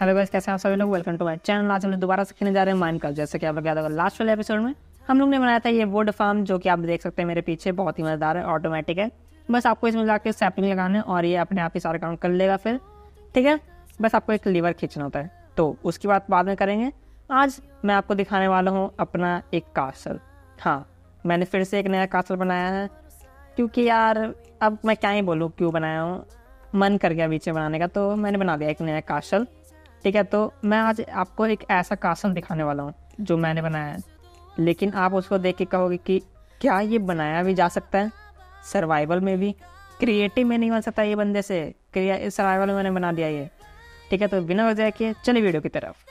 Hello guys, कैसे हैं आप सभी लोग। Welcome to my channel. आज हम लोग दोबारा से खेलने जा रहे हैं माइनक्राफ्ट। जैसे कि आप लोग याद होगा, लास्ट वाले एपिसोड में हम लोग ने बनाया था ये वुड फार्म, जो कि आप देख सकते हैं मेरे पीछे। बहुत ही मज़ेदार है, ऑटोमेटिक है। बस आपको इसमें जाकर सैपलिंग लगाना है और ये अपने आप ही सारा काम कर लेगा फिर, ठीक है। बस आपको एक लीवर खींचना होता है, तो उसकी बात बाद में करेंगे। आज मैं आपको दिखाने वाला हूँ अपना एक कासल। हाँ, मैंने फिर से एक नया कासल बनाया है, क्योंकि यार अब मैं क्या ही बोलूँ क्यों बनाया हूँ, मन कर गया बीच में बनाने का, तो मैंने बना दिया एक नया कासल, ठीक है। तो मैं आज आपको एक ऐसा कासल दिखाने वाला हूँ जो मैंने बनाया है, लेकिन आप उसको देख के कहोगे कि क्या ये बनाया भी जा सकता है सर्वाइवल में भी? क्रिएटिव में नहीं बन सकता ये बंदे से, सर्वाइवल में मैंने बना दिया ये, ठीक है। तो बिना वजह के चलिए वीडियो की तरफ।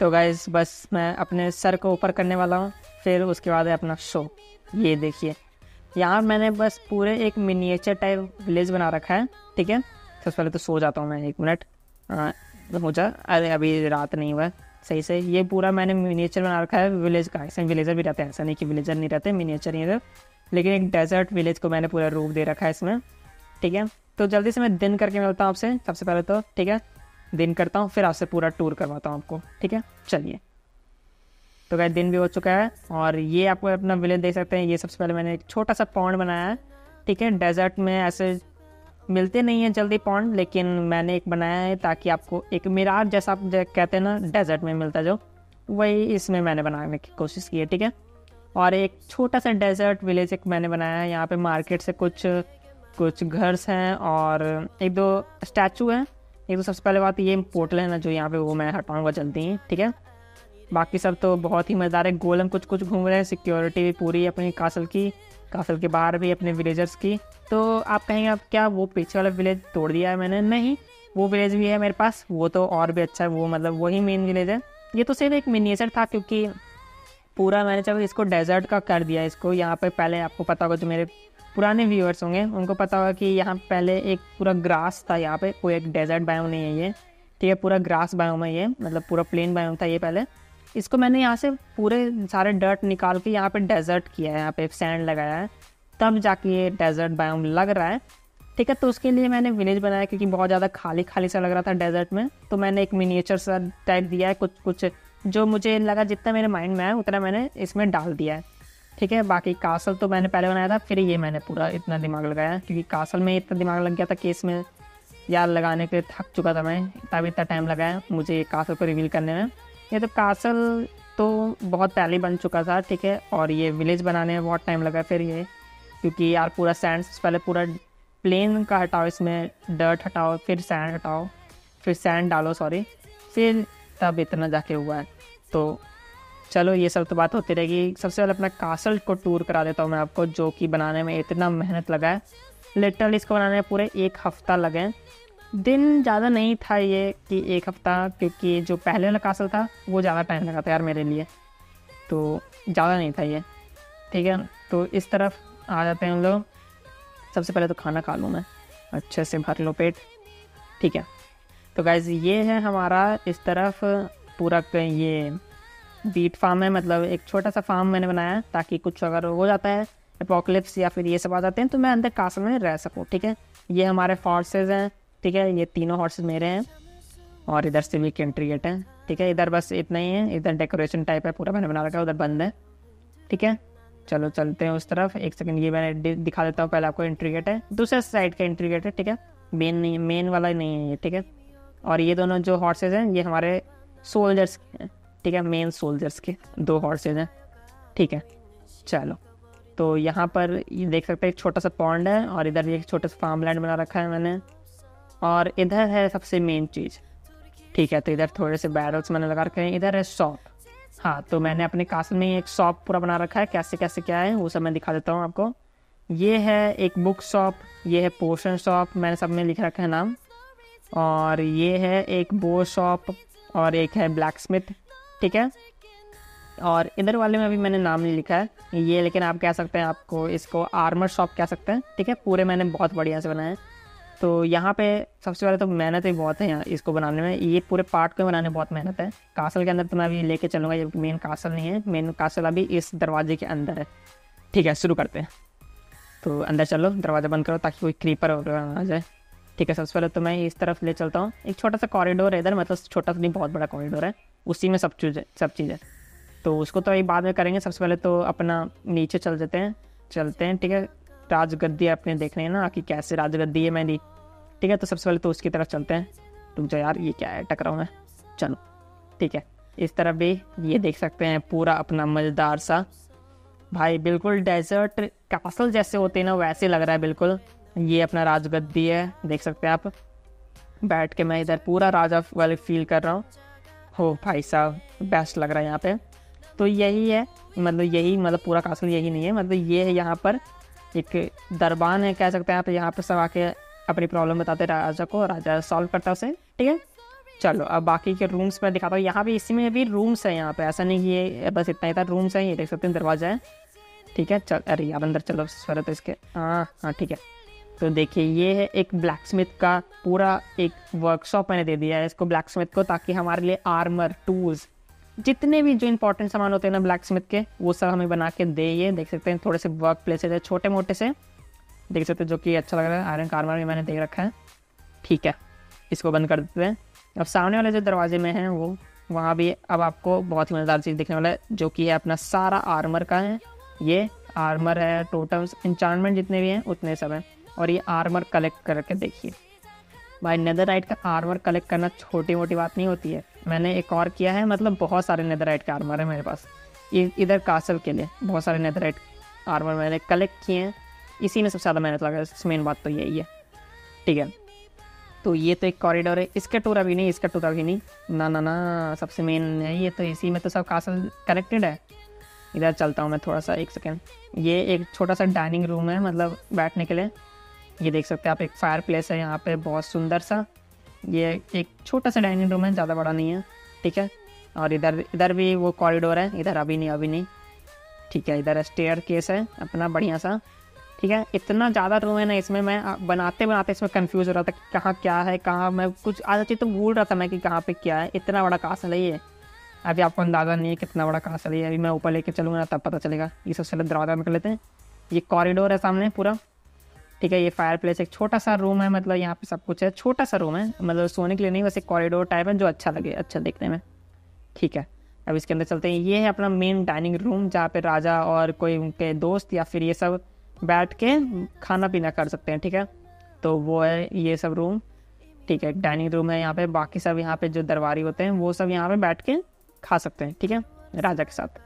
तो गाइज बस मैं अपने सर को ऊपर करने वाला हूँ, फिर उसके बाद है अपना शो। ये देखिए, यहाँ मैंने बस पूरे एक मिनिएचर टाइप विलेज बना रखा है, ठीक है। सबसे पहले तो सो जाता हूँ मैं, एक मिनट हो जा, अरे अभी रात नहीं हुआ सही से। ये पूरा मैंने मिनिएचर बना रखा है विलेज का। ऐसे विलेजर भी रहते हैं, ऐसा नहीं कि विलेजर नहीं रहते, मिनिएचर नहीं रहते, लेकिन एक डेजर्ट विलेज को मैंने पूरा रूप दे रखा है इसमें, ठीक है। तो जल्दी से मैं दिन करके मिलता हूँ आपसे। सबसे पहले तो ठीक है दिन करता हूँ, फिर आपसे पूरा टूर करवाता हूँ आपको, ठीक है। चलिए, तो गाइस दिन भी हो चुका है और ये आपको अपना विलेज देख सकते हैं। ये सबसे पहले मैंने एक छोटा सा पॉन्ड बनाया है, ठीक है। डेजर्ट में ऐसे मिलते नहीं है जल्दी पॉन्ड, लेकिन मैंने एक बनाया है ताकि आपको एक मिराज जैसा आप कहते हैं ना डेजर्ट में मिलता जो, वही इसमें मैंने बनाने की कोशिश की है, ठीक है। और एक छोटा सा डेजर्ट विलेज एक मैंने बनाया है। यहाँ पर मार्केट से कुछ घर्स हैं और एक दो स्टैचू हैं। एक तो सबसे पहले बात ये पोर्टल है ना जो यहाँ पे, वो मैं हटाऊँगा जल्दी ही, ठीक है। बाकी सब तो बहुत ही मज़ेदार है। गोलम कुछ कुछ घूम रहे हैं, सिक्योरिटी भी पूरी अपने कासल की, कासल के बाहर भी अपने विलेजर्स की। तो आप कहेंगे अब क्या वो पीछे वाला विलेज तोड़ दिया है मैंने? नहीं, वो विलेज भी है मेरे पास, वो तो और भी अच्छा है, वो मतलब वही मेन विलेज है। ये तो सिर्फ एक मिनिएचर था, क्योंकि पूरा मैंने जब इसको डेजर्ट का कर दिया इसको। यहाँ पर पहले आपको पता होगा, जो मेरे पुराने व्यूअर्स होंगे उनको पता होगा कि यहाँ पहले एक पूरा ग्रास था। यहाँ पे कोई एक डेजर्ट बायोम नहीं है ये, ठीक है, पूरा ग्रास बायोम है ये, मतलब पूरा प्लेन बायोम था ये पहले। इसको मैंने यहाँ से पूरे सारे डर्ट निकाल के यहाँ पे डेजर्ट किया है, यहाँ पे सैंड लगाया है, तब जाके ये डेजर्ट बायोम लग रहा है, ठीक है। तो उसके लिए मैंने विलेज बनाया, क्योंकि बहुत ज़्यादा खाली खाली सा लग रहा था डेजर्ट में। तो मैंने एक मिनिएचर सा टाइप दिया है, कुछ कुछ जो मुझे लगा जितना मेरे माइंड में है उतना मैंने इसमें डाल दिया है, ठीक है। बाकी कासल तो मैंने पहले बनाया था, फिर ये मैंने पूरा इतना दिमाग लगाया, क्योंकि कासल में इतना दिमाग लग गया था कि इसमें यार लगाने के लिए थक चुका था मैं, तभी इतना टाइम लगाया मुझे ये कासल को रिवील करने में। ये तो कासल तो बहुत पहले बन चुका था, ठीक है, और ये विलेज बनाने में बहुत टाइम लगा फिर ये, क्योंकि यार पूरा सैंड, पहले पूरा प्लेन का हटाओ, इसमें डर्ट हटाओ, फिर सैंड हटाओ, फिर सैंड डालो सॉरी, फिर तब इतना जाके हुआ है। तो चलो ये सब तो बात होती रहेगी। सबसे पहले अपना कासल को टूर करा देता हूँ मैं आपको, जो कि बनाने में इतना मेहनत लगा है। लिटरली इसको बनाने में पूरे एक हफ्ता लगे हैं, दिन ज़्यादा नहीं था ये कि एक हफ्ता, क्योंकि जो पहले वाला कासल था वो ज़्यादा टाइम लगा था यार मेरे लिए, तो ज़्यादा नहीं था ये, ठीक है। तो इस तरफ आ जाते हैं हम लोग। सबसे पहले तो खाना खा लूँ मैं, अच्छे से भर लो पेट, ठीक है। तो गाइज़ ये है हमारा इस तरफ पूरा ये बीट फार्म है, मतलब एक छोटा सा फार्म मैंने बनाया है ताकि कुछ अगर हो जाता है एपोकलिप्स या फिर ये सब आ जाते हैं तो मैं अंदर कासल में रह सकूँ, ठीक है। ये हमारे हॉर्सेज हैं, ठीक है, ये तीनों हॉर्सेज मेरे हैं और इधर से भी एंट्री गेट है, ठीक है। इधर बस इतना ही है, इधर डेकोरेशन टाइप है पूरा मैंने बना रखा है, उधर बंद है, ठीक है। चलो चलते हैं उस तरफ। एक सेकंड, ये मैंने दिखा देता हूँ पहले आपको, एंट्री गेट है, दूसरे साइड का एंट्री गेट है, ठीक है, मेन वाला नहीं है ये, ठीक है। और ये दोनों जो हॉर्सेज हैं ये हमारे सोल्जर्स के हैं, ठीक है, मेन सोल्जर्स के दो हॉर्सेज हैं, ठीक है। चलो तो यहाँ पर ये देख सकते हैं एक छोटा सा पॉन्ड है और इधर एक छोटा सा फार्म लैंड बना रखा है मैंने, और इधर है सबसे मेन चीज़, ठीक है। तो इधर थोड़े से बैरल्स मैंने लगा रखे हैं, इधर है शॉप। हाँ, तो मैंने अपने कासल में एक शॉप पूरा बना रखा है, कैसे कैसे क्या है वो सब मैं दिखा देता हूँ आपको। ये है एक बुक शॉप, ये है पोशन शॉप, मैंने सब में लिख रखा है नाम, और ये है एक बो शॉप और एक है ब्लैक स्मिथ, ठीक है। और इधर वाले में अभी मैंने नाम नहीं लिखा है ये, लेकिन आप कह सकते हैं, आपको इसको आर्मर शॉप कह सकते हैं, ठीक है। पूरे मैंने बहुत बढ़िया से बनाए हैं। तो यहाँ पे सबसे पहले तो मेहनत ही बहुत है यहाँ इसको बनाने में, ये पूरे पार्ट को बनाने में बहुत मेहनत है। कासल के अंदर तो मैं अभी लेके चलूँगा, ये मेन कासल नहीं है, मेन कासल अभी इस दरवाजे के अंदर है, ठीक है। शुरू करते हैं, तो अंदर चलो, दरवाज़ा बंद करो ताकि कोई क्रीपर आ जाए, ठीक है, सबसे पहले तो मैं इस तरफ ले चलता हूँ। एक छोटा सा कॉरिडोर है इधर, मतलब छोटा सा नहीं, बहुत बड़ा कॉरिडोर है, उसी में सब चीज़ है। तो उसको तो अभी बाद में करेंगे, सबसे पहले तो अपना नीचे चलते हैं। ठीक है, राजगद्दी आपने देखनी है ना कि कैसे राजगद्दी है। मैं ठीक है, तो सबसे पहले तो उसकी तरफ चलते हैं। रुक जाओ यार, ये क्या है, टकराऊँ मैं। चलो ठीक है, इस तरफ भी ये देख सकते हैं पूरा अपना मज़ेदार सा, भाई बिल्कुल डेजर्ट कैसल जैसे होते हैं ना वैसे लग रहा है बिल्कुल। ये अपना राजगद्दी है, देख सकते हैं आप। बैठ के मैं इधर पूरा राजा वाले फील कर रहा हूँ। हो भाई साहब, बेस्ट लग रहा है यहाँ पे। तो यही है, मतलब यही, मतलब पूरा कासल यही नहीं है, मतलब ये है यहाँ पर एक दरबान है कह सकते हैं आप। यहाँ पर सब आके अपनी प्रॉब्लम बताते हैं राजा को, राजा सॉल्व करता है उसे। ठीक है, चलो अब बाकी के रूम्स में दिखाता हूँ। यहाँ भी इसी में भी रूम्स है, यहाँ पे ऐसा नहीं कि ये बस इतना ही था, रूम्स है। ये देख सकते हैं दरवाजा है। ठीक है, चल अरे यार अंदर चलो सर, तो इसके हाँ ठीक है। तो देखिए ये है एक ब्लैक स्मिथ का पूरा एक वर्कशॉप मैंने दे दिया है इसको, ब्लैक स्मिथ को, ताकि हमारे लिए आर्मर, टूल्स, जितने भी जो इंपॉर्टेंट सामान होते हैं ना ब्लैक स्मिथ के, वो सब हमें बना के दे। ये देख सकते हैं थोड़े से वर्क प्लेसेज है छोटे मोटे से, देख सकते हैं, जो कि अच्छा लग रहा है। आयरन का आर्मर भी मैंने देख रखा है। ठीक है, इसको बंद कर देते हैं। अब सामने वाले जो दरवाजे में है वहाँ भी अब आपको बहुत ही मज़ेदार चीज़ दिखने वाला है, जो कि है अपना सारा आर्मर का है। ये आर्मर है, टोटम्स, एन्चांटमेंट जितने भी हैं उतने सब हैं। और ये आर्मर कलेक्ट करके देखिए भाई, नेदरराइट का आर्मर कलेक्ट करना छोटी मोटी बात नहीं होती है। मैंने एक और किया है, मतलब बहुत सारे नेदरराइट के आर्मर है मेरे पास इधर कासल के लिए। बहुत सारे नेदरराइट आर्मर मैंने कलेक्ट किए हैं, इसी में सबसे ज़्यादा मेहनत लगा, मेन बात तो यही है। ठीक है, तो ये तो एक कॉरिडोर है, इसका टूर अभी नहीं ना, सबसे मेन है ये तो, इसी में तो सब कासल कनेक्टेड है। इधर चलता हूँ मैं थोड़ा सा, एक सेकेंड। ये एक छोटा सा डाइनिंग रूम है, मतलब बैठने के लिए। ये देख सकते हैं आप, एक फायर प्लेस है यहाँ पे, बहुत सुंदर सा। ये एक छोटा सा डाइनिंग रूम है, ज़्यादा बड़ा नहीं है। ठीक है, और इधर भी वो कॉरिडोर है, इधर अभी नहीं। ठीक है, इधर स्टेयर केस है अपना बढ़िया सा। ठीक है, इतना ज़्यादा रूम है ना, इसमें मैं बनाते इसमें कन्फ्यूज़ हो रहा था कि कहाँ क्या है, कहाँ मैं कुछ आधा चीज़ तो भूल रहा था मैं कि कहाँ पे क्या है। इतना बड़ा कासल है ये, अभी आपको अंदाज़ा नहीं है कितना बड़ा कासल है। अभी मैं ऊपर लेके चलूँगा तब पता चलेगा। ये सबसे पहले दरवाजा निकल लेते हैं। ये कॉरिडोर है सामने पूरा। ठीक है, ये फायर प्लेस एक छोटा सा रूम है, मतलब यहाँ पे सब कुछ है, छोटा सा रूम है, मतलब सोने के लिए नहीं, बस एक कॉरिडोर टाइप है जो अच्छा लगे, अच्छा देखने में। ठीक है, अब इसके अंदर चलते हैं। ये है अपना मेन डाइनिंग रूम, जहाँ पे राजा और कोई उनके दोस्त या फिर ये सब बैठ के खाना पीना कर सकते हैं। ठीक है, तो वो है ये सब रूम। ठीक है, डाइनिंग रूम है यहाँ पे, बाकी सब यहाँ पे जो दरबारी होते हैं वो सब यहाँ पे बैठ के खा सकते हैं। ठीक है, राजा के साथ।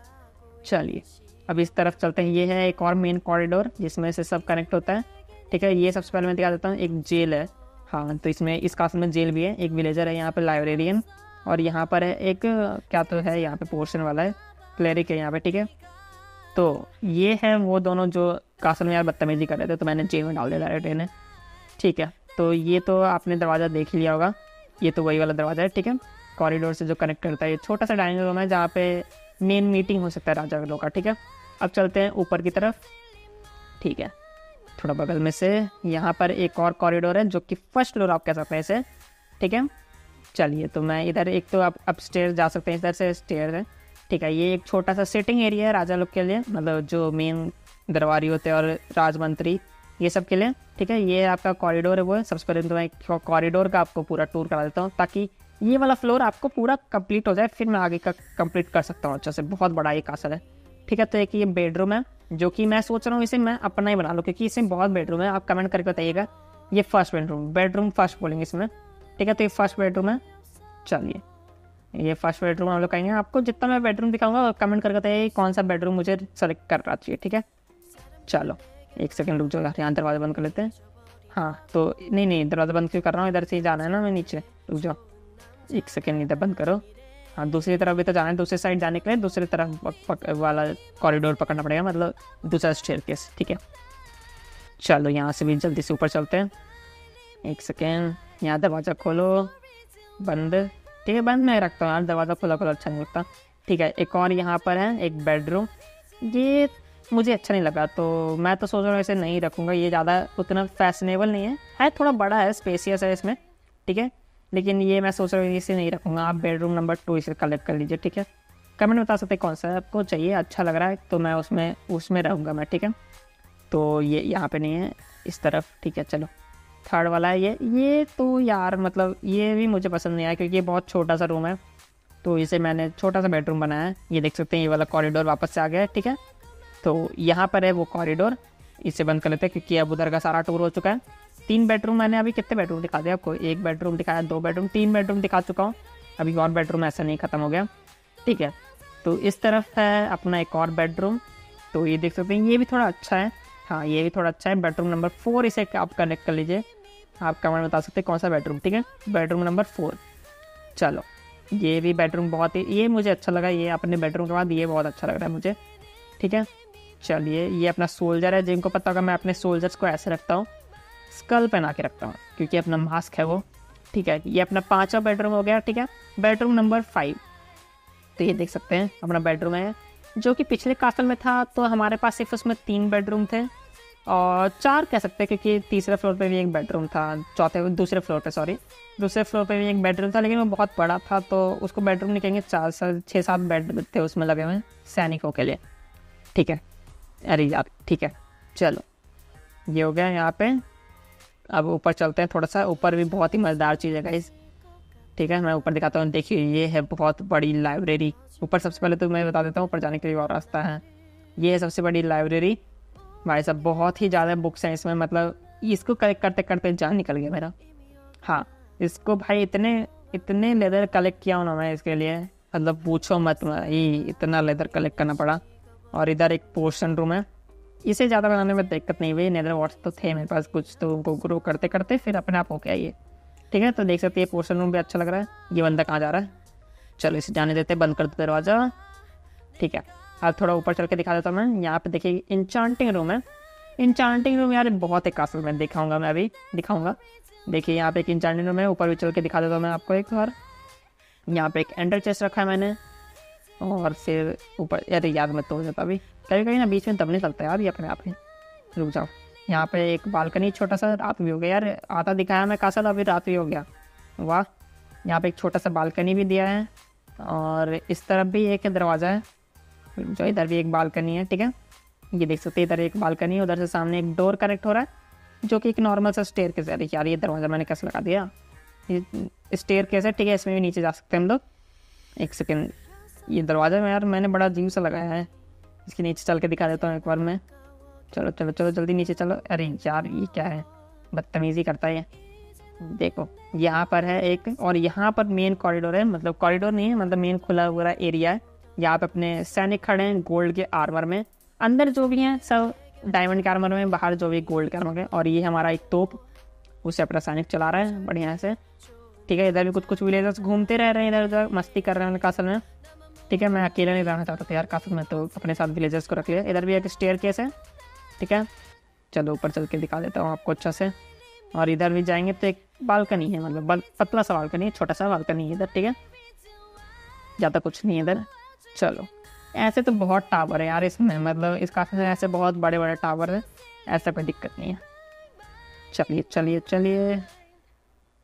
चलिए अब इस तरफ चलते हैं। ये है एक और मेन कॉरिडोर जिसमें से सब कनेक्ट होता है। ठीक है, ये सबसे पहले मैं दिखा देता हूँ, एक जेल है। हाँ, तो इसमें इस कासल में जेल भी है, एक विलेजर है यहाँ पर, लाइब्रेरियन, और यहाँ पर है एक क्या तो है यहाँ पे पोर्शन वाला है, क्लरिक है यहाँ पे। ठीक है, तो ये है वो दोनों जो कासल में यार बदतमीजी कर रहे थे, तो मैंने जेल में डाल दिया डायरेक्ट इन्हें। ठीक है, तो ये तो आपने दरवाज़ा देख लिया होगा, ये तो वही वाला दरवाज़ा है। ठीक है, कॉरिडोर से जो कनेक्ट करता है। ये छोटा सा डाइनिंग रूम है जहाँ पे मेन मीटिंग हो सकता है राजा लोग का। ठीक है, अब चलते हैं ऊपर की तरफ। ठीक है, थोड़ा बगल में से यहाँ पर एक और कॉरिडोर है जो कि फर्स्ट फ्लोर आप कह सकते हैं इसे। ठीक है, चलिए तो मैं इधर, एक तो आप अपस्टेयर जा सकते हैं, इधर से स्टेयर है। ठीक है, ये एक छोटा सा सिटिंग एरिया है राजा लोग के लिए, मतलब जो मेन दरबारी होते हैं और राजमंत्री ये सब के लिए। ठीक है, ये आपका कॉरिडोर है वो। सबसे पहले तो मैं कॉरिडोर का आपको पूरा टूर करा देता हूँ, ताकि ये वाला फ्लोर आपको पूरा कंप्लीट हो जाए, फिर मैं आगे का कंप्लीट कर सकता हूँ अच्छे से। बहुत बड़ा ये कासल है। ठीक है, तो एक ये बेडरूम है जो कि मैं सोच रहा हूँ इसे मैं अपना ही बना लूँ, क्योंकि इसमें बहुत बेडरूम है। आप कमेंट करके बताइएगा। ये फर्स्ट बेडरूम फर्स्ट बोलेंगे इसमें। ठीक है, तो ये फर्स्ट बेडरूम है। चलिए, ये फर्स्ट बेडरूम हम लोग कहेंगे। आपको जितना मैं बेडरूम दिखाऊंगा, कमेंट करके बताइए कौन सा बेडरूम मुझे सेलेक्ट करना चाहिए। ठीक है, चलो एक सेकेंड रुक जाओ, यहाँ दरवाज़ा बंद कर लेते हैं। हाँ, तो नहीं दरवाज़ा बंद क्यों कर रहा हूँ, इधर से ही जाना है ना मैं नीचे। रुक जाओ एक सेकेंड, इधर बंद करो। हाँ, दूसरी तरफ भी तो जाना है, दूसरी साइड जाने के लिए दूसरी तरफ वाला कॉरिडोर पकड़ना पड़ेगा, मतलब दूसरा स्टेयरकेस। ठीक है, चलो यहाँ से भी जल्दी से ऊपर चलते हैं। एक सेकेंड, यहाँ दरवाज़ा खोलो, बंद। ठीक है, बंद मैं रखता हूँ यार, दरवाज़ा खुला अच्छा नहीं लगता। ठीक है, एक और यहाँ पर है एक बेडरूम, ये मुझे अच्छा नहीं लगा, तो मैं तो सोच रहा हूँ इसे नहीं रखूँगा। ये ज़्यादा उतना फैशनेबल नहीं है थोड़ा बड़ा है, स्पेसियस है इसमें। ठीक है, लेकिन ये मैं सोच रहा हूँ इसे नहीं रखूँगा। आप बेडरूम नंबर 2 इसे कलेक्ट कर लीजिए। ठीक है, कमेंट बता सकते हैं कौन सा आपको चाहिए, अच्छा लग रहा है तो मैं उसमें रहूँगा मैं। ठीक है, तो ये यहाँ पे नहीं है, इस तरफ। ठीक है, चलो थर्ड वाला है ये तो यार मतलब ये भी मुझे पसंद नहीं आया क्योंकि ये बहुत छोटा सा रूम है। तो इसे मैंने छोटा सा बेडरूम बनाया है। ये देख सकते हैं ये वाला कॉरिडोर वापस से आ गया है, ठीक है। तो यहाँ पर है वो कॉरिडोर, इसे बंद कर लेते हैं क्योंकि अब उधर का सारा टूर हो चुका है। 3 बेडरूम मैंने अभी कितने बेडरूम दिखा दिया आपको, 1 बेडरूम दिखाया, 2 बेडरूम, 3 बेडरूम दिखा चुका हूँ। अभी और बेडरूम ऐसा नहीं ख़त्म हो गया, ठीक है। तो इस तरफ है अपना एक और बेडरूम, तो ये देख सकते हैं ये भी थोड़ा अच्छा है, हाँ ये भी थोड़ा अच्छा है। बेडरूम नंबर 4 इसे आप कनेक्ट कर लीजिए, आप कमेंट में बता सकते हैं कौन सा बेडरूम, ठीक है, बेडरूम नंबर 4। चलो ये भी बेडरूम बहुत ही, ये मुझे अच्छा लगा, ये अपने बेडरूम के बाद ये बहुत अच्छा लग रहा है मुझे, ठीक है। चलिए ये अपना सोल्जर है, जिनको पता होगा मैं अपने सोल्जर्स को ऐसे रखता हूँ, स्कल पहना के रखता हूँ क्योंकि अपना मास्क है वो, ठीक है। ये अपना 5वां बेडरूम हो गया, ठीक है, बेडरूम नंबर 5। तो ये देख सकते हैं अपना बेडरूम है जो कि पिछले कासल में था, तो हमारे पास सिर्फ उसमें 3 बेडरूम थे और 4 कह सकते हैं क्योंकि तीसरे फ्लोर पे भी एक बेडरूम था, दूसरे फ्लोर पे भी एक बेडरूम था लेकिन वो बहुत बड़ा था तो उसको बेडरूम नहीं कहेंगे। 4 से 6-7 बेड थे उसमें लगे हुए सैनिकों के लिए, ठीक है, अरे यार ठीक है। चलो ये हो गया यहाँ पे, अब ऊपर चलते हैं थोड़ा सा, ऊपर भी बहुत ही मज़ेदार चीज़ है गाइस, ठीक है। मैं ऊपर दिखाता हूँ, देखिए ये है बहुत बड़ी लाइब्रेरी। ऊपर सबसे पहले तो मैं बता देता हूँ ऊपर जाने के लिए और रास्ता है, ये है सबसे बड़ी लाइब्रेरी। भाई साहब बहुत ही ज़्यादा बुक्स हैं इसमें, मतलब इसको कलेक्ट करते करते जान निकल गया मेरा। हाँ इसको भाई इतने लेदर कलेक्ट किया उन्होंने इसके लिए, मतलब पूछो मत, ये इतना लेदर कलेक्ट करना पड़ा। और इधर एक पोर्शन रूम है, इसे ज़्यादा बनाने में दिक्कत नहीं हुई, नेदर वॉट्स तो थे मेरे पास कुछ तो उनको ग्रो करते करते फिर अपने आप हो गया ये, ठीक है। तो देख सकते हैं पोर्शन रूम भी अच्छा लग रहा है। ये बंदा कहाँ जा रहा है, चलो इसे जाने देते, बंद कर दो दरवाज़ा, ठीक है। अब थोड़ा ऊपर चल के दिखा देता हूँ मैं, यहाँ पे देखिए इंचांटिंग रूम है। इंचांटिंग रूम यार बहुत एक कासल में दिखाऊँगा मैं, अभी दिखाऊँगा। देखिए यहाँ पे एक इंचांटिंग रूम है, ऊपर भी चल के दिखा देता हूँ मैं आपको एक बार। यहाँ पे एक एंटर चेस्ट रखा है मैंने और फिर ऊपर, अरे याद मत तोड़ जाता अभी, कभी कभी ना बीच में दबने लगता है यार ये अपने आप ही, रुक जाओ। यहाँ पे एक बालकनी छोटा सा, रात भी हो गया यार, आधा दिखाया मैं कासल अभी रात भी हो गया, वाह। यहाँ पे एक छोटा सा बालकनी भी दिया है और इस तरफ भी एक दरवाज़ा है जो, इधर भी एक बालकनी है, ठीक है। ये देख सकते हैं इधर एक बालकनी, उधर से सामने एक डोर कनेक्ट हो रहा है जो कि एक नॉर्मल सा स्टेयर केस है। यार ये दरवाज़ा मैंने कैसे लगा दिया, ये स्टेयर केस है, ठीक है, इसमें भी नीचे जा सकते हैं हम लोग। एक सेकेंड, ये दरवाज़ा में यार मैंने बड़ा अजीब सा लगाया है, इसके नीचे चल के दिखा देता हूँ एक बार मैं। चलो चलो चलो जल्दी नीचे चलो, अरे यार ये क्या है, बदतमीज़ी करता है ये। देखो यहाँ पर है एक, और यहाँ पर मेन कॉरिडोर है, मतलब कॉरिडोर नहीं है, मतलब मेन खुला हुआ एरिया है। यहाँ पे अपने सैनिक खड़े हैं गोल्ड के आर्मर में, अंदर जो भी हैं सब डायमंड के आर्मर में, बाहर जो भी गोल्ड के आर्मर में। और ये हमारा एक तोप, उसे अपना सैनिक चला रहा है बढ़िया से, ठीक है। इधर भी कुछ कुछ विलेजर्स घूमते रह रहे हैं इधर उधर, मस्ती कर रहे हैं कासल में, ठीक है। मैं अकेला नहीं रहना चाहता था यार कासल में, तो अपने साथ विलेजर्स को रख लिया। इधर भी एक स्टेयर केस है, ठीक है, चलो ऊपर चल के दिखा देता हूँ आपको अच्छा से। और इधर भी जाएंगे तो एक बालकनी है, मतलब पतला सा बालकनी है, छोटा सा बालकनी है इधर, ठीक है, ज़्यादा कुछ नहीं है इधर। चलो ऐसे तो बहुत टावर है यार इसमें, मतलब इस कासल में ऐसे बहुत बड़े बड़े टावर हैं, ऐसा कोई दिक्कत नहीं है। चलिए चलिए चलिए,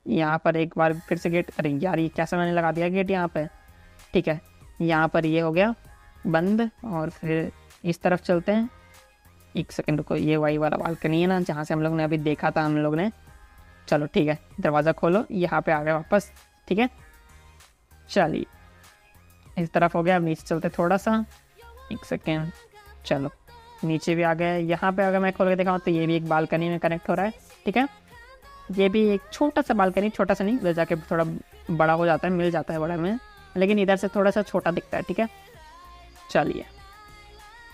यहाँ पर एक बार फिर से गेट, अरे यार ये कैसे मैंने लगा दिया गेट यहाँ पर, ठीक है। यहाँ पर ये हो गया बंद, और फिर इस तरफ चलते हैं। एक सेकंड रुको, ये वही वाला बालकनी है ना जहाँ से हम लोग ने अभी देखा था हम लोग ने, चलो ठीक है। दरवाज़ा खोलो, यहाँ पे आ गए वापस, ठीक है। चलिए इस तरफ हो गया, अब नीचे चलते थोड़ा सा, एक सेकेंड, चलो नीचे भी आ गए। यहाँ पे अगर मैं खोल के दिखाऊँ तो ये भी एक बालकनी में कनेक्ट हो रहा है, ठीक है। ये भी एक छोटा सा बालकनी, छोटा सा नहीं, उधर जाके थोड़ा बड़ा हो जाता है, मिल जाता है बड़ा में, लेकिन इधर से थोड़ा सा छोटा दिखता है, ठीक है। चलिए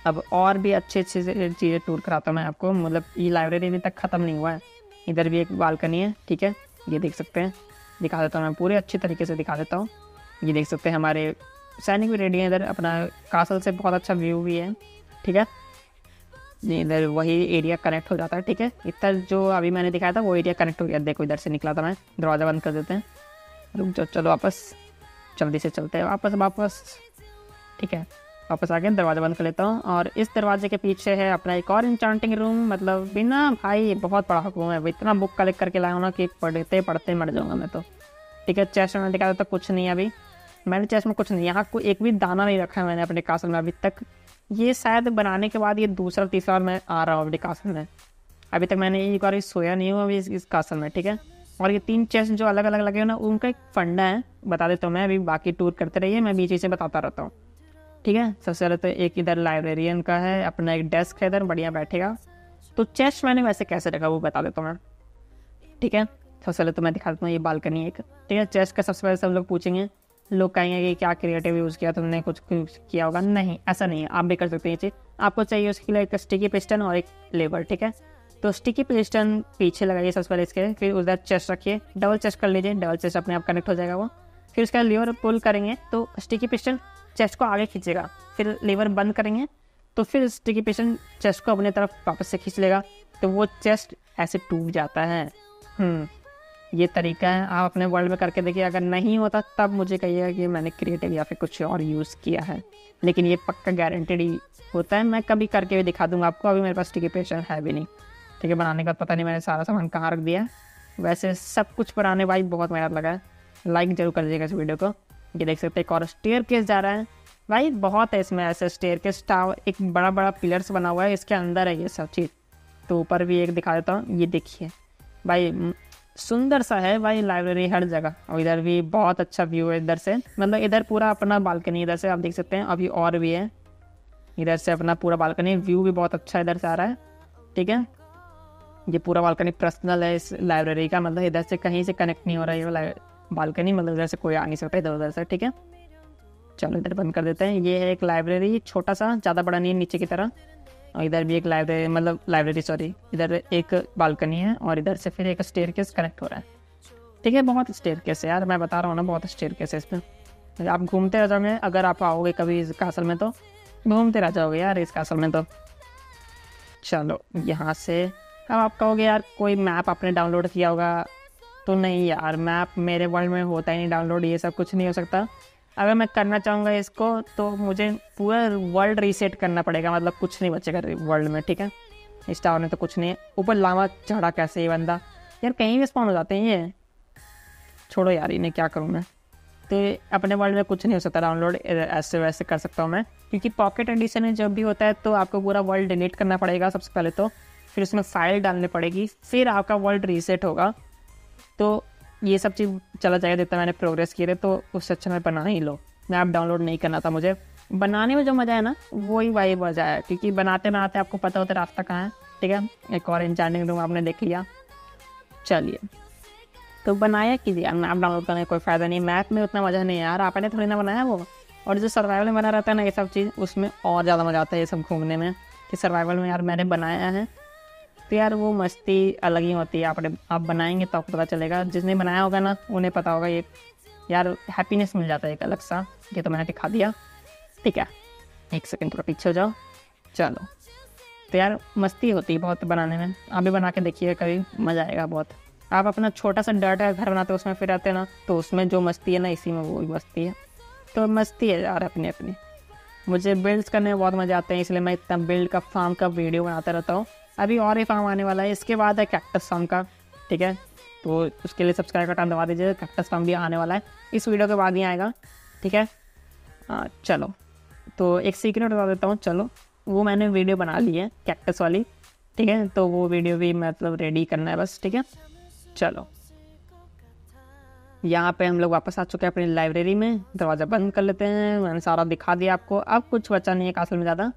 अब और भी अच्छे अच्छे चीज़ें टूर कराता हूँ मैं आपको, मतलब ये लाइब्रेरी अभी तक ख़त्म नहीं हुआ है। इधर भी एक बालकनी है, ठीक है, ये देख सकते हैं, दिखा देता हूँ मैं पूरे अच्छे तरीके से दिखा देता हूँ। ये देख सकते हैं हमारे सैनिक भी रेडी हैं इधर, अपना कासल से बहुत अच्छा व्यू भी है, ठीक है। इधर वही एरिया कनेक्ट हो जाता है, ठीक है, इधर जो अभी मैंने दिखाया था वो एरिया कनेक्ट हो गया। देखो इधर से निकला था मैं, दरवाज़ा बंद कर देते हैं, रुक जाओ, चलो वापस जल्दी से चलते हैं वापस वापस, ठीक है, वापस आ गए, दरवाज़ा बंद कर लेता हूँ। और इस दरवाजे के पीछे है अपना एक और इंचांटिंग रूम, मतलब बिना भाई बहुत बड़ा रूम है, इतना बुक कलेक्ट करके लाया हूँ ना कि पढ़ते पढ़ते मर जाऊँगा मैं तो, ठीक है। चेस्ट में दिखा देता, कुछ नहीं है अभी, मैंने चेस्ट में कुछ नहीं, यहाँ कोई एक भी दाना नहीं रखा है मैंने अपने कासल में अभी तक। ये शायद बनाने के बाद ये दूसरा तीसरा मैं आ रहा हूँ अपने कासल में, अभी तक मैंने एक बार सोया नहीं हूँ अभी इस कासल में, ठीक है। और ये तीन चेस्ट जो अलग अलग लगे हो ना, उनका एक फंडा है, बता देता हूँ मैं। अभी बाकी टूर करते रहिए, मैं बीच से बताता रहता हूँ, ठीक है। सबसे पहले तो एक इधर लाइब्रेरियन का है, अपना एक डेस्क है इधर, बढ़िया बैठेगा। तो चेस्ट मैंने वैसे कैसे रखा वो बता देता हूँ मैं, ठीक है। सबसे पहले तो मैं दिखा देता हूँ, ये बालकनी एक, ठीक है। चेस्ट का सबसे पहले सब लोग पूछेंगे, लोग कहेंगे कि क्या क्रिएटिव यूज़ किया तुमने, कुछ किया होगा। नहीं, ऐसा नहीं है, आप भी कर सकते हैं ये चीज़। आपको चाहिए उसके लिए एक स्टिकी पिस्टन और एक लेबर, ठीक है। तो स्टिकी पिस्टन पीछे लगाइए सबसे पहले इसके, फिर उधर चेस्ट रखिए, डबल चेस्ट कर लीजिए, डबल चेस्ट अपने आप कनेक्ट हो जाएगा वो। फिर उसका लीवर पुल करेंगे तो स्टिकी पिस्टन चेस्ट को आगे खींचेगा, फिर लीवर बंद करेंगे तो फिर स्टिकी पिस्टन चेस्ट को अपने तरफ वापस से खींच लेगा, तो वो चेस्ट ऐसे टूट जाता है। ये तरीका है, आप अपने वर्ल्ड में करके देखिए। अगर नहीं होता तब मुझे कहिएगा कि मैंने क्रिएटिव या फिर कुछ और यूज़ किया है, लेकिन ये पक्का गारंटेड होता है। मैं कभी करके भी दिखा दूंगा आपको। अभी मेरे पास स्टिकी पेस्टन है भी नहीं, ठीक है। बनाने का पता नहीं मैंने सारा सामान कहाँ रख दिया। वैसे सब कुछ बनाने भाई बहुत मेहनत लगा है। लाइक जरूर कर दीजिएगा इस वीडियो को। ये देख सकते हैं एक और स्टेयर केस जा रहा है भाई, बहुत है इसमें ऐसे स्टेयर केस, टावर, एक बड़ा बड़ा पिलर्स बना हुआ है, इसके अंदर है ये सब चीज़। तो ऊपर भी एक दिखा देता हूँ, ये देखिए भाई, सुंदर सा है भाई। लाइब्रेरी हर जगह, और इधर भी बहुत अच्छा व्यू है इधर से, मतलब इधर पूरा अपना बालकनी इधर से आप देख सकते हैं। अभी और भी है इधर से अपना पूरा बालकनी, व्यू भी बहुत अच्छा इधर से आ रहा है, ठीक है। ये पूरा बालकनी पर्सनल है इस लाइब्रेरी का, मतलब इधर से कहीं से कनेक्ट नहीं हो रहा है बालकनी, मतलब इधर से कोई आ नहीं सकता इधर उधर से, ठीक है। चलो इधर बंद कर देते हैं। ये है एक लाइब्रेरी, छोटा सा, ज़्यादा बड़ा नहीं है नीचे की तरह। और इधर भी एक लाइब्रेरी, मतलब लाइब्रेरी सॉरी, इधर एक बालकनी है और इधर से फिर एक स्टेयरकेस कनेक्ट हो रहा है, ठीक है। बहुत स्टेयरकेस है यार, मैं बता रहा हूँ ना, बहुत स्टेयरकेस है इसमें। आप घूमते रह जाओगे, अगर आप आओगे कभी इस कासल में तो घूमते रह जाओगे यार इस कासल में तो। चलो यहाँ से अब आप कहोगे यार कोई मैप आपने डाउनलोड किया होगा, तो नहीं यार, मैप मेरे वर्ल्ड में होता ही नहीं डाउनलोड, ये सब कुछ नहीं हो सकता। अगर मैं करना चाहूँगा इसको तो मुझे पूरा वर्ल्ड रीसेट करना पड़ेगा, मतलब कुछ नहीं बचेगा वर्ल्ड में, ठीक है। इस टावर में तो कुछ नहीं है। ऊपर लावा चढ़ा कैसे ये बंदा यार, कहीं भी स्पॉन हो जाते हैं ये, छोड़ो यार इन्हें, क्या करूँ मैं। तो अपने वर्ल्ड में कुछ नहीं हो सकता डाउनलोड, ऐसे वैसे कर सकता हूँ मैं, क्योंकि पॉकेट एडिशन में जब भी होता है तो आपको पूरा वर्ल्ड डिलीट करना पड़ेगा सबसे पहले तो, फिर उसमें फाइल डालनी पड़ेगी, फिर आपका वर्ल्ड रीसेट होगा। तो ये सब चीज़ चला जाएगा जितना मैंने प्रोग्रेस किए थे, तो उससे अच्छा मैं बना ही लो। मैप डाउनलोड नहीं करना था मुझे, बनाने में जो मज़ा है ना वही वाई मज़ा है, क्योंकि बनाते बनाते आपको पता होता है रास्ता कहाँ है, ठीक है। एक और एन्चांटिंग रूम आपने देख लिया। चलिए तो बनाया कीजिए, मैप डाउनलोड करने का कोई फ़ायदा नहीं, मैप में उतना मज़ा नहीं है यार, आपने थोड़ी ना बनाया वो। और जो सर्वाइवल में बना रहता है ना ये सब चीज़, उसमें और ज़्यादा मज़ा आता है ये सब घूमने में, कि सर्वाइवल में यार मैंने बनाया है तो यार वो मस्ती अलग ही होती है। आप बनाएंगे तो आपको पता चलेगा, जिसने बनाया होगा ना उन्हें पता होगा, ये यार हैप्पीनेस मिल जाता है एक अलग सा। ये तो मैंने दिखा दिया, ठीक है। एक सेकंड थोड़ा पीछे हो जाओ। चलो तो यार मस्ती होती है बहुत बनाने में, आप भी बना के देखिए कभी, मज़ा आएगा बहुत। आप अपना छोटा सा डर्ट का घर बनाते हो, उसमें फिर आते हैं ना, तो उसमें जो मस्ती है ना इसी में वो मस्ती है। तो मस्ती है यार अपनी अपनी। मुझे बिल्ड्स करने में बहुत मज़ा आते हैं, इसलिए मैं इतना बिल्ड का फार्म का वीडियो बनाता रहता हूँ। अभी और एक फार्म आने वाला है, इसके बाद है कैक्टस फार्म का, ठीक है। तो उसके लिए सब्सक्राइब का टाइम दबा दीजिए, कैक्टस फार्म भी आने वाला है, इस वीडियो के बाद ही आएगा, ठीक है। चलो तो एक सीक्रेट बता देता हूँ, चलो वो मैंने वीडियो बना ली है कैक्टस वाली, ठीक है। तो वो वीडियो भी मतलब रेडी करना है बस, ठीक है। चलो यहाँ पे हम लोग वापस आ चुके हैं अपनी लाइब्रेरी में, दरवाज़ा बंद कर लेते हैं। मैंने सारा दिखा दिया आपको, अब कुछ बचा नहीं है कासल में ज़्यादा,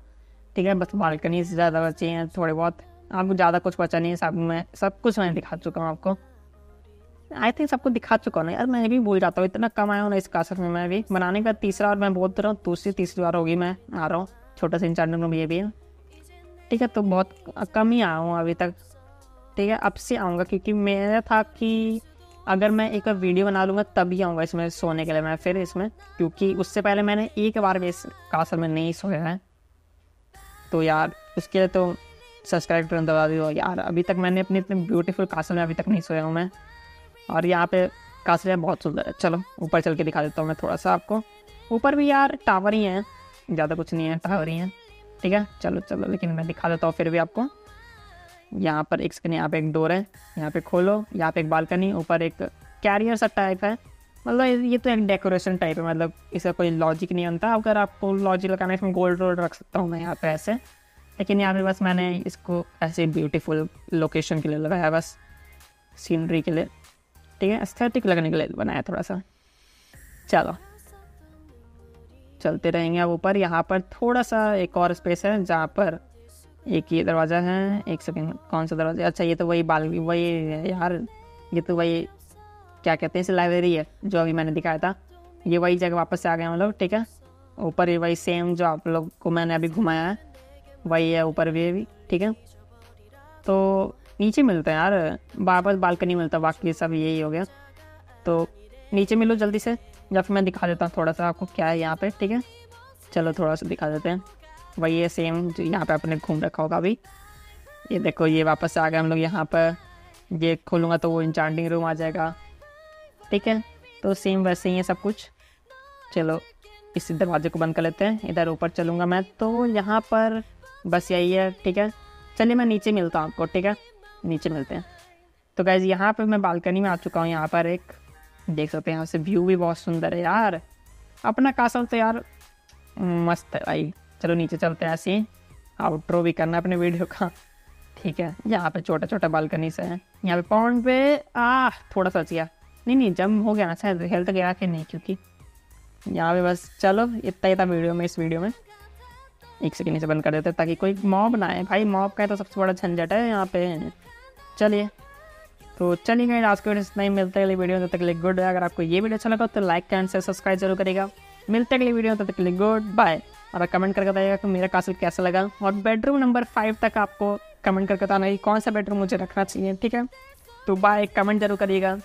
ठीक है। बस बालकनी से ज़्यादा बची हैं थोड़े बहुत, आपको ज़्यादा कुछ बचा नहीं है। सब कुछ मैंने दिखा चुका हूँ आपको, आई थिंक सबको दिखा चुका हूँ यार, मैं भी भूल जाता हूँ, इतना कम आया हूँ ना इस कासल में। मैं भी बनाने का तीसरा, और मैं बोलते रहा हूँ तीसरी बार होगी मैं आ रहा हूँ, छोटा सा इंचार्जन रूम ये भी है, ठीक है। तो बहुत कम ही आया हूँ अभी तक, ठीक है। अब से आऊँगा, क्योंकि मेरा था कि अगर मैं एक बार वीडियो बना लूँगा तभी आऊँगा इसमें सोने के लिए मैं फिर इसमें, क्योंकि उससे पहले मैंने एक बार भी इस कासल में नहीं सोया है। तो यार उसके लिए तो सब्सक्राइब बटन दबा दो यार, अभी तक मैंने अपने इतने ब्यूटीफुल कासल में अभी तक नहीं सोया हूँ मैं, और यहाँ पे कासल में बहुत सुंदर है। चलो ऊपर चल के दिखा देता हूँ मैं थोड़ा सा आपको। ऊपर भी यार टावर ही हैं, ज़्यादा कुछ नहीं है, टावर ही हैं, ठीक है। चलो चलो लेकिन मैं दिखा देता हूँ फिर भी आपको। यहाँ पर एक स्क्रीन, यहाँ पर एक डोर है, यहाँ पर खोलो, यहाँ पर एक बालकनी, ऊपर एक कैरियर सा टाइप है, मतलब ये तो एक डेकोरेशन टाइप है, मतलब इसका कोई लॉजिक नहीं बनता। अगर आपको लॉजिक लगाना है इसमें गोल्ड रोड रख सकता हूँ मैं यहाँ पे ऐसे, लेकिन यहाँ पे बस मैंने इसको ऐसे ब्यूटीफुल लोकेशन के लिए लगाया, बस सीनरी के लिए, ठीक है, एस्थेटिक लगने के लिए बनाया थोड़ा सा। चलो चलते रहेंगे अब ऊपर। यहाँ पर थोड़ा सा एक और स्पेस है जहाँ पर एक ये दरवाज़ा है। एक सेकेंड, कौन सा दरवाज़ा? अच्छा, ये तो वही बालकनी, वही है यार, ये तो वही क्या कहते हैं इसे, लाइब्रेरी है जो अभी मैंने दिखाया था। ये वही जगह वापस से आ गए हम लोग, ठीक है। ऊपर ये वही सेम जो आप लोग को मैंने अभी घुमाया है वही है ऊपर भी, ठीक है। तो नीचे मिलते हैं यार, वापस बालकनी मिलता है, बाकी सब यही हो गया। तो नीचे मिलो जल्दी से, या फिर मैं दिखा देता हूँ थोड़ा सा आपको क्या है यहाँ पे, ठीक है। चलो थोड़ा सा दिखा देते हैं, वही है सेम जो यहाँ पे आपने घूम रखा होगा अभी। ये देखो, ये वापस आ गए हम लोग यहाँ पर। ये खोलूँगा तो वो इंचार्टिंग रूम आ जाएगा, ठीक है। तो सेम वैसे ही है सब कुछ। चलो इस दरवाजे को बंद कर लेते हैं। इधर ऊपर चलूँगा मैं तो यहाँ पर बस यही है, ठीक है। चलिए मैं नीचे मिलता हूँ आपको, ठीक है, नीचे मिलते हैं। तो गाइज़ यहाँ पर मैं बालकनी में आ चुका हूँ। यहाँ पर एक देख सकते हैं, यहाँ से व्यू भी बहुत सुंदर है यार, अपना कासल तो यार मस्त है भाई। चलो नीचे चलते हैं, ऐसे आउट्रो भी करना अपने वीडियो का, ठीक है। यहाँ पे छोटा छोटा बालकनी से है, यहाँ पे पॉन्ड पे थोड़ा सा चिया, नहीं जम हो गया ना शायद, हेल्थ गया कि नहीं, क्योंकि यहाँ पे बस। चलो इतना वीडियो में, इस वीडियो में एक सेकेंड नीचे बंद कर देते हैं ताकि कोई मॉब ना आए भाई, मॉब का तो सबसे बड़ा झंझट है यहाँ पे। चलिए तो चलिए आज के वीडियो इतना ही, मिलते हैं अगले वीडियो, तब तक के लिए गुड। अगर आपको ये वीडियो अच्छा लगा तो लाइक एंड सब्सक्राइब जरूर करेगा। मिलते हैं अगले वीडियो, तब तक के लिए गुड बाय। और कमेंट करके बताइएगा कि मेरा कासल कैसा लगा, और बेडरूम नंबर 5 तक आपको कमेंट करके बताना है कौन सा बेडरूम मुझे रखना चाहिए, ठीक है। तो बाय, कमेंट जरूर करिएगा।